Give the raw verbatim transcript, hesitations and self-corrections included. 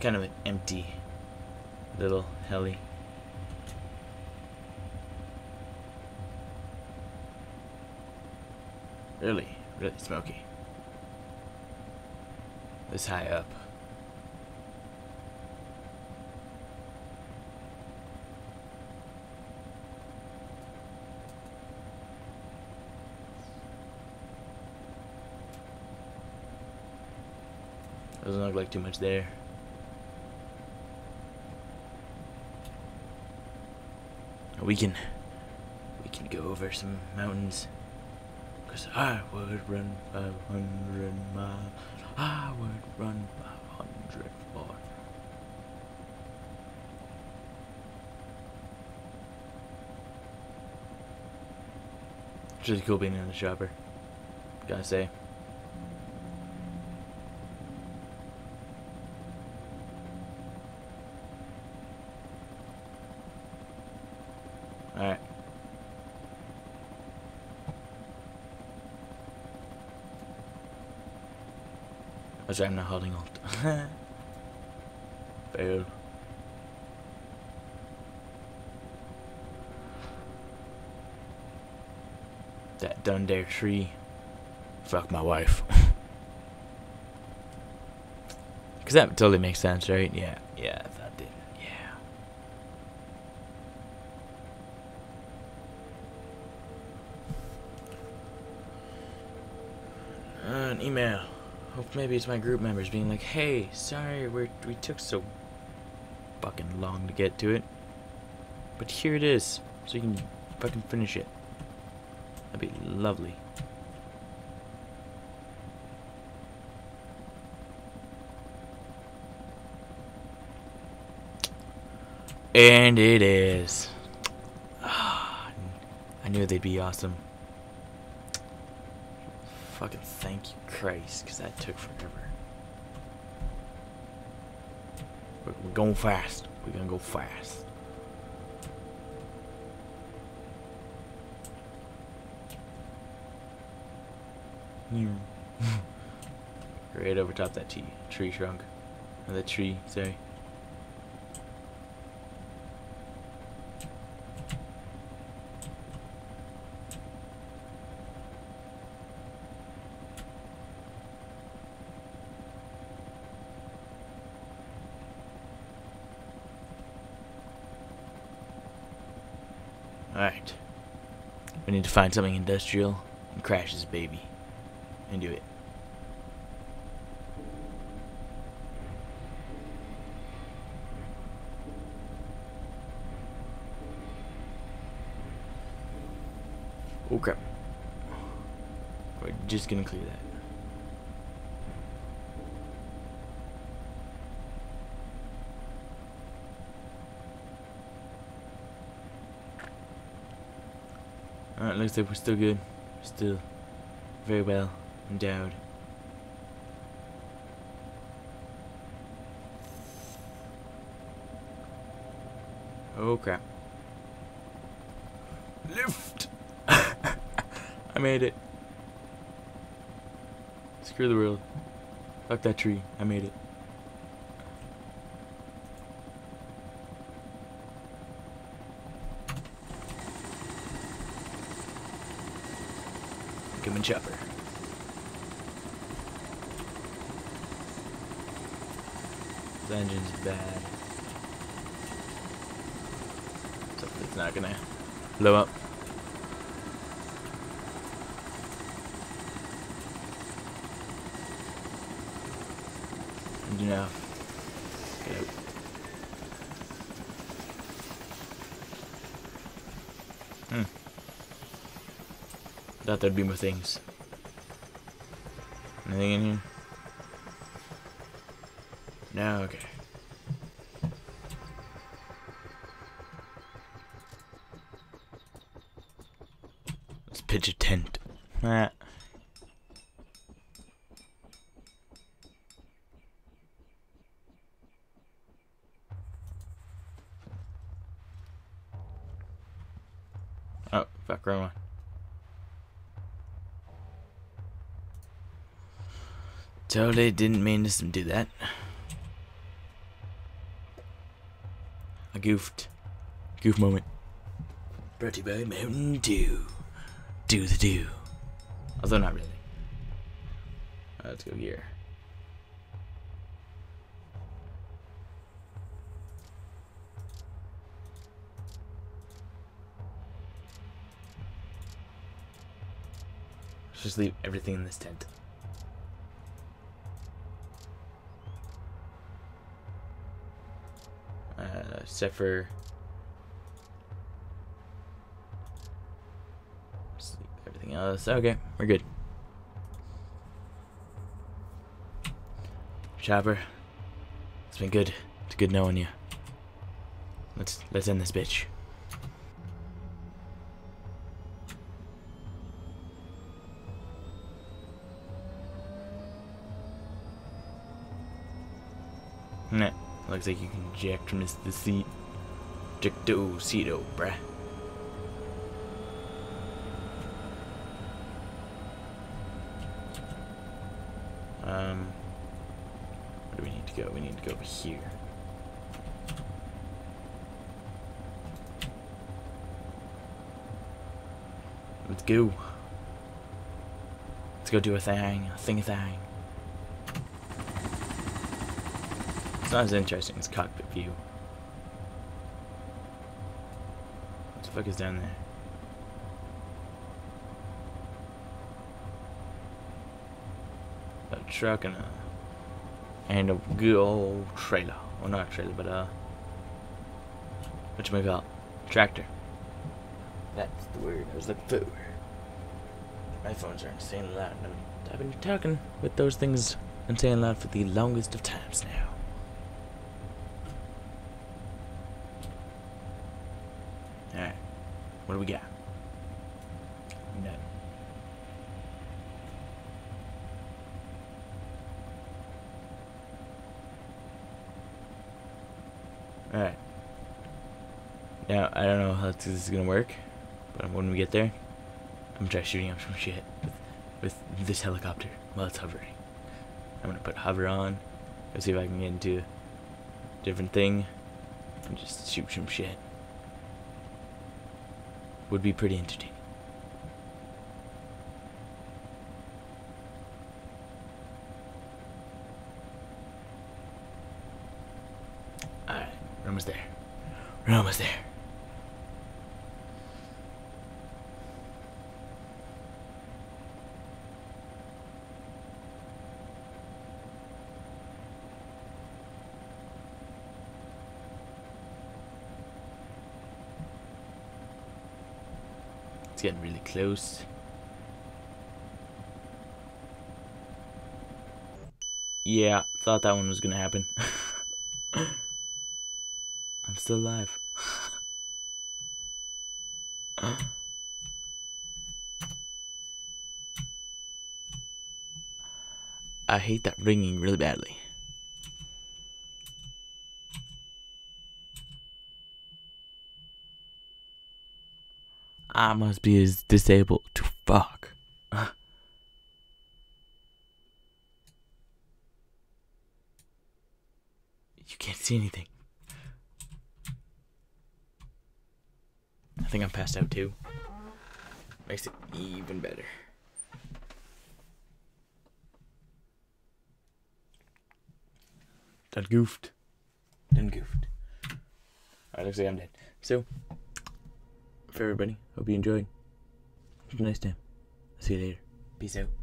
kind of an empty little heli. Really, really smoky. This high up. Doesn't look like too much there. We can, we can go over some mountains. Cause I would run five hundred miles. I would run five hundred more. It's really cool being in the chopper. Gotta say. Alright. Actually, I'm not holding alt. Fail. That Dundare tree. Fuck my wife. Because that totally makes sense, right? Yeah, yeah, that did. An email. Hope maybe it's my group members being like, "Hey, sorry we we took so fucking long to get to it, but here it is, so you can fucking finish it." That'd be lovely. And it is. Ah, I knew they'd be awesome. Fucking thank you, Christ, because that took forever. But we're going fast. We're gonna go fast. Mm. Right over top that tea, tree trunk. Or that tree, sorry. Alright, we need to find something industrial and crash this baby and do it. Oh crap, we're just gonna clear that. Alright, looks like we're still good. Still very well endowed. Oh crap. Lift! I made it. Screw the world. Fuck that tree. I made it. Come and chopper. The engine's bad. So it's not gonna blow up. And you know, get out. Hmm. Thought there'd be more things. Anything in here? No, okay. Let's pitch a tent. Ah. Oh, fuck, wrong one. Totally didn't mean to do that. goofed, goof moment. Brought to you by Mountain Dew. Do the do. Although not really. Uh, let's go here. Let's just leave everything in this tent. Uh, except for sleep, everything else. Okay, we're good. Chopper, it's been good. It's good knowing you. Let's let's end this bitch. Nah. Looks like you can eject from this the seat. Ejecto Cedo, bruh. Um where do we need to go? We need to go over here. Let's go. Let's go do a thing, a thing a thing. It's not as interesting as cockpit view. What the fuck is down there? A truck and a and a good old trailer. Well, not a trailer, but uh, whatchamacallit? Tractor. That's the word I was looking for. My phones are insane loud. I've been talking with those things insane loud for the longest of times now. What do we got? Nothing. Alright. Now, I don't know how this is gonna work, but when we get there, I'm gonna try shooting up some shit with, with this helicopter while it's hovering. I'm gonna put hover on, go see if I can get into a different thing, and just shoot some shit. Would be pretty entertaining. Alright, we're almost there. We're almost there. It's getting really close. Yeah, thought that one was gonna happen. I'm still alive. I hate that ringing really badly. I must be as disabled to fuck. Uh. You can't see anything. I think I'm passed out too. Makes it even better. Done goofed. Done goofed. Alright, looks like I'm dead. So... for everybody, hope you enjoyed. Have a nice time. I'll see you later. Peace out.